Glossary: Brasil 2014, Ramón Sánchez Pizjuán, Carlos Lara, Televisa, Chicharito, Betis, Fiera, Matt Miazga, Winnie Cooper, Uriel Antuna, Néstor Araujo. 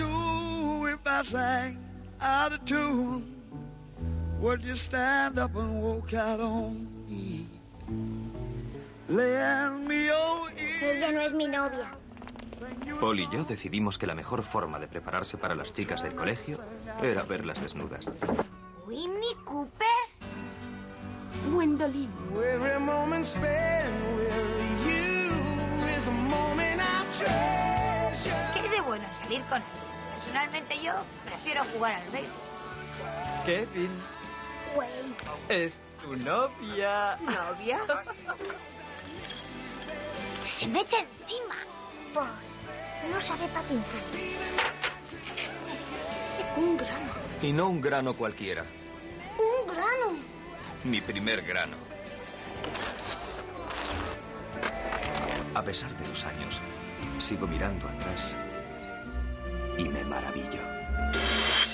do if I sang out of tune? Would you stand up and walk out on me? Lend me your ear. Ella no es mi novia. Paul y yo decidimos que la mejor forma de prepararse para las chicas del colegio era verlas desnudas. ¿Winnie Cooper? Gwendolyn. ¿Qué hay de bueno en salir con él? Personalmente yo prefiero jugar al béisbol. Kevin. Wade. Es tu novia. ¿Novia? Se me echa encima. Paul no sabe patinar. Un grano. Y no un grano cualquiera. Un grano. Mi primer grano. A pesar de los años, sigo mirando atrás y me maravillo.